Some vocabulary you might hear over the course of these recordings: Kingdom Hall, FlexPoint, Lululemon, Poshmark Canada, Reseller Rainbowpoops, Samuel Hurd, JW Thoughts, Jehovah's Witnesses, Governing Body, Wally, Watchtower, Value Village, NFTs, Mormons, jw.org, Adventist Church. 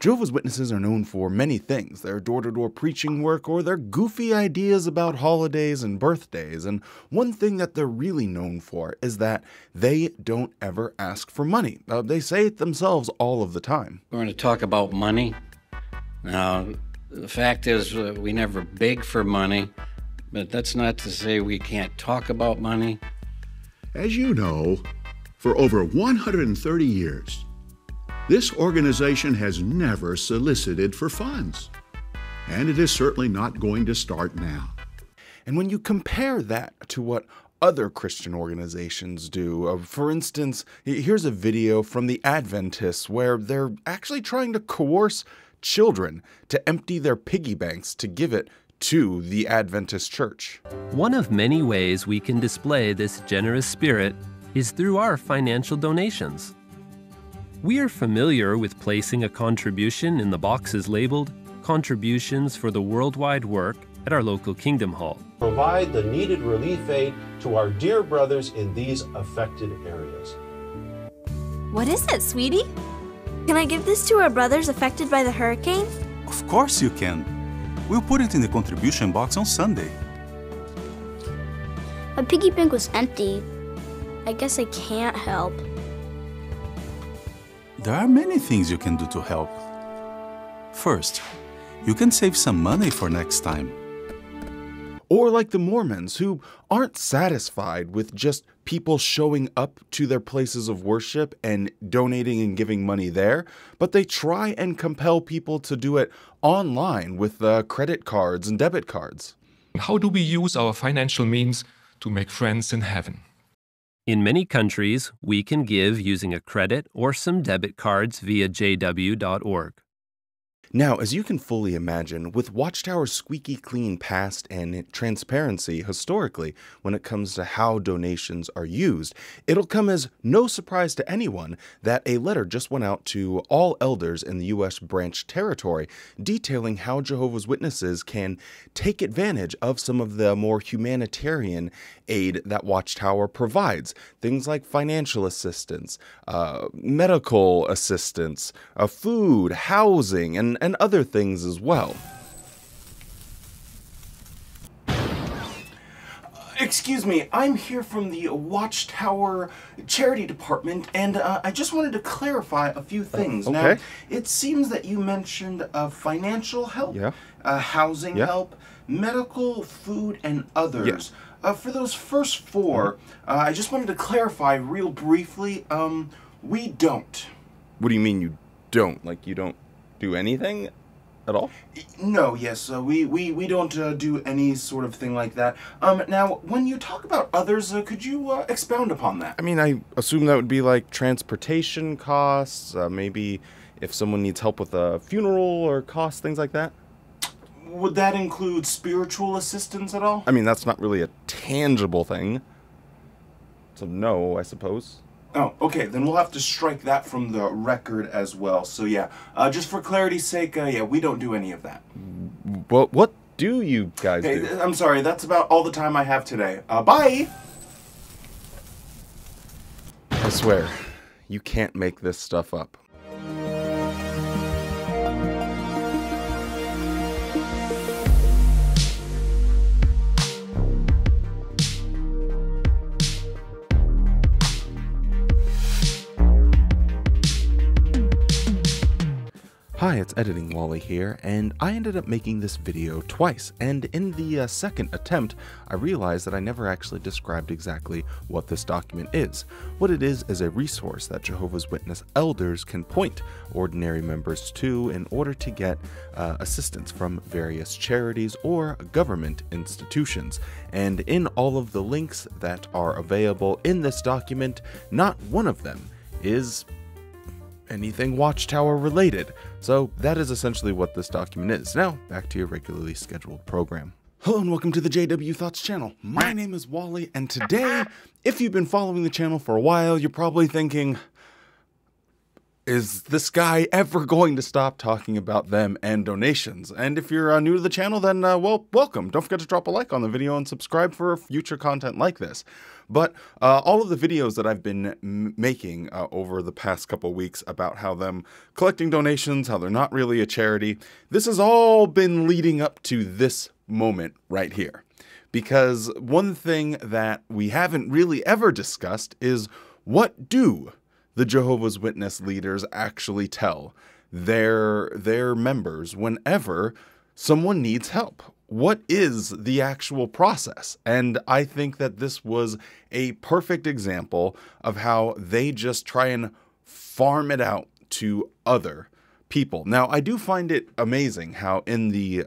Jehovah's Witnesses are known for many things, their door-to-door preaching work or their goofy ideas about holidays and birthdays, and one thing that they're really known for is that they don't ever ask for money. They say it themselves all of the time. We're going to talk about money. Now, the fact is we never beg for money, but that's not to say we can't talk about money. As you know, for over 130 years, this organization has never solicited for funds, and it is certainly not going to start now. And when you compare that to what other Christian organizations do, for instance, here's a video from the Adventists where they're actually trying to coerce children to empty their piggy banks to give it to the Adventist Church. One of many ways we can display this generous spirit is through our financial donations. We are familiar with placing a contribution in the boxes labeled Contributions for the Worldwide Work at our local Kingdom Hall. Provide the needed relief aid to our dear brothers in these affected areas. What is it, sweetie? Can I give this to our brothers affected by the hurricane? Of course you can. We'll put it in the contribution box on Sunday. My piggy bank was empty. I guess I can't help. There are many things you can do to help. First, you can save some money for next time. Or like the Mormons, who aren't satisfied with just people showing up to their places of worship and donating and giving money there, but they try and compel people to do it online with credit cards and debit cards. How do we use our financial means to make friends in heaven? In many countries, we can give using a credit or some debit cards via jw.org. Now, as you can fully imagine, with Watchtower's squeaky clean past and transparency historically when it comes to how donations are used, it'll come as no surprise to anyone that a letter just went out to all elders in the U.S. branch territory detailing how Jehovah's Witnesses can take advantage of some of the more humanitarian aid that Watchtower provides, things like financial assistance, medical assistance, food, housing, and other things as well. Excuse me, I'm here from the Watchtower Charity Department, and I just wanted to clarify a few things. Okay. Now, it seems that you mentioned financial help, housing help, medical, food, and others. Yeah. For those first four, I just wanted to clarify real briefly, we don't. What do you mean you don't? Like you don't do anything at all? No, yes, we don't do any sort of thing like that. Now, when you talk about others, could you expound upon that? I mean, I assume that would be like transportation costs, maybe if someone needs help with a funeral or costs, things like that. Would that include spiritual assistance at all? I mean, that's not really a tangible thing. So no, I suppose. Oh, okay, then we'll have to strike that from the record as well. So yeah, just for clarity's sake, yeah, we don't do any of that. Well, what do you guys do? I'm sorry, that's about all the time I have today. Bye! I swear, you can't make this stuff up. Hi, it's Editing Wally here, and I ended up making this video twice, and in the second attempt, I realized that I never actually described exactly what this document is. What it is a resource that Jehovah's Witness elders can point ordinary members to in order to get assistance from various charities or government institutions. And in all of the links that are available in this document, not one of them is anything Watchtower related. So that is essentially what this document is. Now, back to your regularly scheduled program. Hello and welcome to the JW Thoughts channel. My name is Wally, and today, if you've been following the channel for a while, you're probably thinking, is this guy ever going to stop talking about them and donations? And if you're new to the channel, then, well, welcome. Don't forget to drop a like on the video and subscribe for future content like this. But all of the videos that I've been making over the past couple weeks about how them collecting donations, how they're not really a charity, this has all been leading up to this moment right here. Because one thing that we haven't really ever discussed is, what do the Jehovah's Witness leaders actually tell their members whenever someone needs help? What is the actual process? And I think that this was a perfect example of how they just try and farm it out to other people. Now, I do find it amazing how in the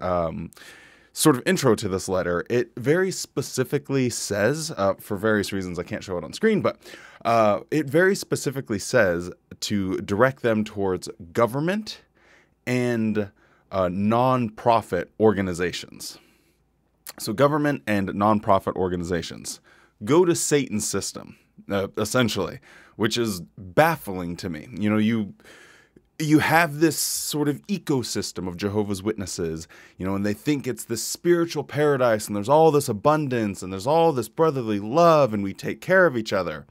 sort of intro to this letter, it very specifically says, for various reasons I can't show it on screen, but it very specifically says to direct them towards government and nonprofit organizations. So government and nonprofit organizations. Go to Satan's system, essentially, which is baffling to me. You know, you have this sort of ecosystem of Jehovah's Witnesses, you know, and they think it's this spiritual paradise and there's all this abundance and there's all this brotherly love and we take care of each other.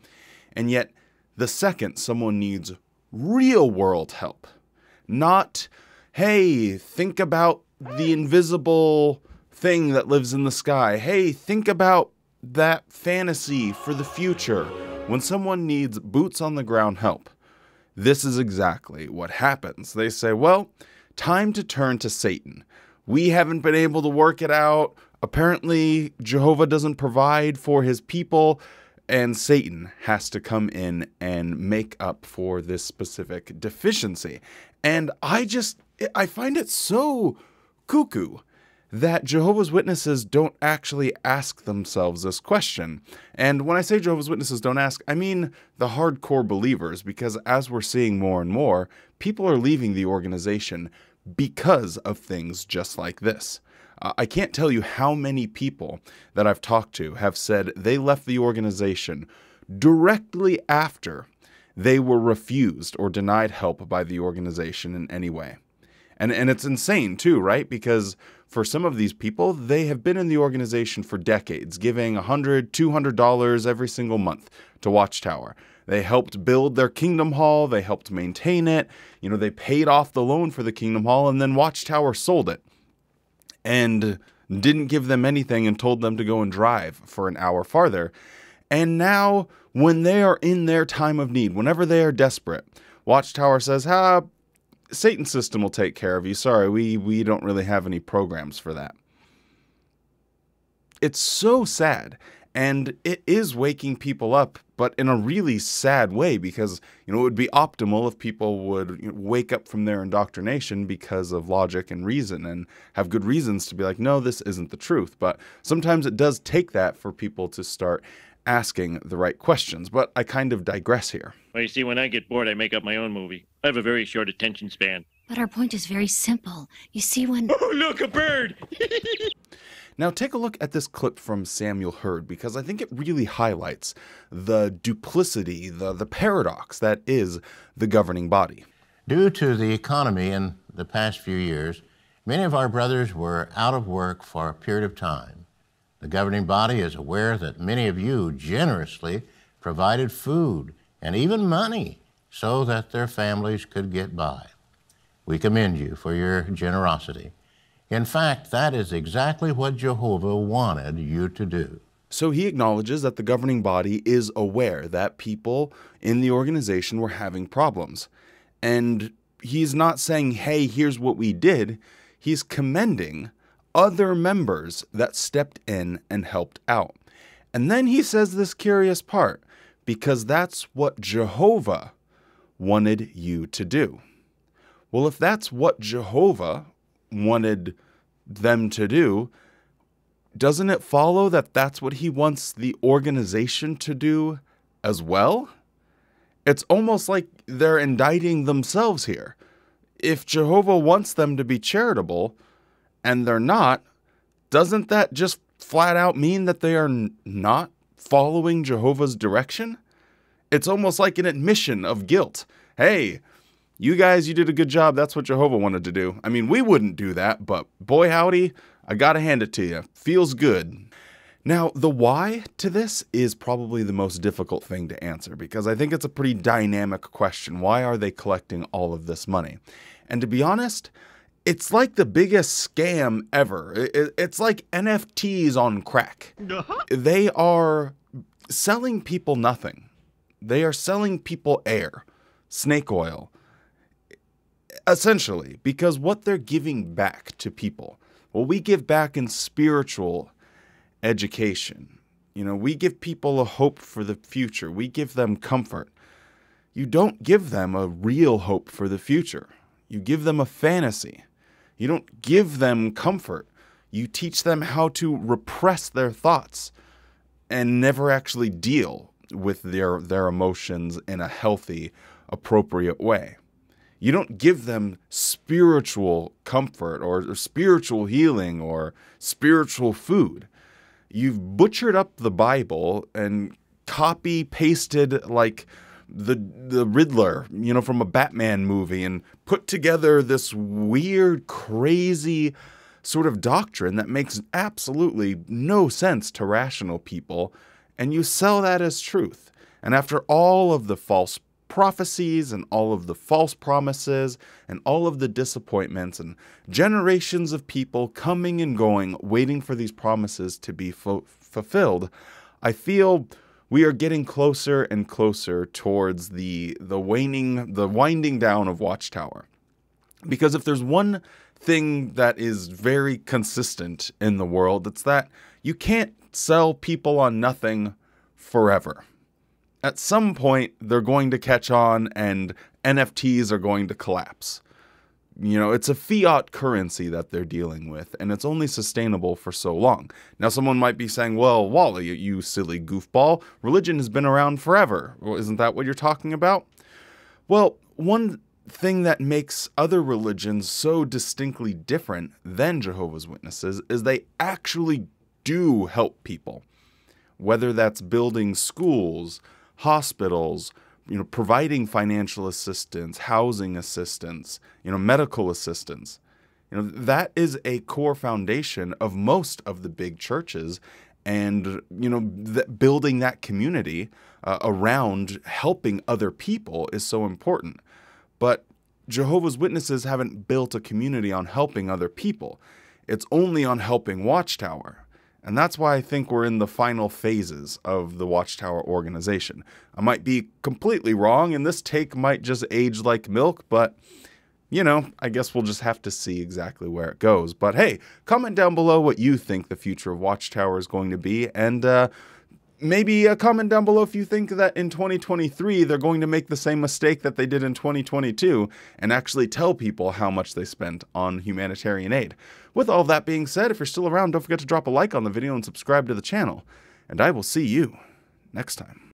And yet the second someone needs real world help, not, hey, think about the invisible thing that lives in the sky. Hey, think about that fantasy for the future. When someone needs boots on the ground help, this is exactly what happens. They say, well, time to turn to Satan. We haven't been able to work it out. Apparently, Jehovah doesn't provide for his people, and Satan has to come in and make up for this specific deficiency. And I find it so cuckoo that Jehovah's Witnesses don't actually ask themselves this question. And when I say Jehovah's Witnesses don't ask, I mean the hardcore believers, because as we're seeing more and more, people are leaving the organization because of things just like this. I can't tell you how many people that I've talked to have said they left the organization directly after they were refused or denied help by the organization in any way. And it's insane too, right? Because for some of these people, they have been in the organization for decades, giving $100, $200 every single month to Watchtower. They helped build their Kingdom Hall. They helped maintain it. You know, they paid off the loan for the Kingdom Hall, and then Watchtower sold it and didn't give them anything and told them to go and drive for an hour farther. And now when they are in their time of need, whenever they are desperate, Watchtower says, "Ha, Satan's system will take care of you. Sorry, we don't really have any programs for that." It's so sad, and it is waking people up, but in a really sad way, because, you know, it would be optimal if people would, you know, wake up from their indoctrination because of logic and reason and have good reasons to be like, no, this isn't the truth. But sometimes it does take that for people to start asking the right questions, but I kind of digress here. Well, you see, when I get bored, I make up my own movie. I have a very short attention span. But our point is very simple. You see, when... Oh, look, a bird! Now, take a look at this clip from Samuel Hurd, because I think it really highlights the duplicity, the paradox that is the governing body. Due to the economy in the past few years, many of our brothers were out of work for a period of time. The governing body is aware that many of you generously provided food and even money so that their families could get by. We commend you for your generosity. In fact, that is exactly what Jehovah wanted you to do. So he acknowledges that the governing body is aware that people in the organization were having problems. And he's not saying, hey, here's what we did. He's commending other members that stepped in and helped out. And then he says this curious part, because that's what Jehovah wanted you to do. Well, if that's what Jehovah wanted them to do, doesn't it follow that that's what he wants the organization to do as well? It's almost like they're indicting themselves here. If Jehovah wants them to be charitable, and they're not, doesn't that just flat out mean that they are not following Jehovah's direction? It's almost like an admission of guilt. Hey, you guys, you did a good job. That's what Jehovah wanted to do. I mean, we wouldn't do that, but boy, howdy, I gotta hand it to you. Feels good. Now, the why to this is probably the most difficult thing to answer because I think it's a pretty dynamic question. Why are they collecting all of this money? And to be honest, it's like the biggest scam ever. It's like NFTs on crack. They are selling people nothing. They are selling people air, snake oil, essentially, because what they're giving back to people, well, we give back in spiritual education. You know, we give people a hope for the future. We give them comfort. You don't give them a real hope for the future. You give them a fantasy. You don't give them comfort. You teach them how to repress their thoughts and never actually deal with their emotions in a healthy, appropriate way. You don't give them spiritual comfort or spiritual healing or spiritual food. You've butchered up the Bible and copy-pasted like the Riddler, you know, from a Batman movie, and put together this weird, crazy sort of doctrine that makes absolutely no sense to rational people, and you sell that as truth. And after all of the false prophecies and all of the false promises and all of the disappointments and generations of people coming and going, waiting for these promises to be fulfilled, I feel we are getting closer and closer towards the winding down of Watchtower. Because if there's one thing that is very consistent in the world, it's that you can't sell people on nothing forever. At some point, they're going to catch on and NFTs are going to collapse. You know, it's a fiat currency that they're dealing with, and it's only sustainable for so long. Now, someone might be saying, well, Wally, you silly goofball, religion has been around forever. Well, isn't that what you're talking about? Well, one thing that makes other religions so distinctly different than Jehovah's Witnesses is they actually do help people, whether that's building schools, hospitals, you know, providing financial assistance, housing assistance, you know, medical assistance. You know, that is a core foundation of most of the big churches, and, you know, building that community around helping other people is so important. But Jehovah's Witnesses haven't built a community on helping other people. It's only on helping Watchtower. And that's why I think we're in the final phases of the Watchtower organization. I might be completely wrong, and this take might just age like milk, but, you know, I guess we'll just have to see exactly where it goes. But hey, comment down below what you think the future of Watchtower is going to be, and maybe comment down below if you think that in 2023 they're going to make the same mistake that they did in 2022 and actually tell people how much they spent on humanitarian aid. With all that being said, if you're still around, don't forget to drop a like on the video and subscribe to the channel. And I will see you next time.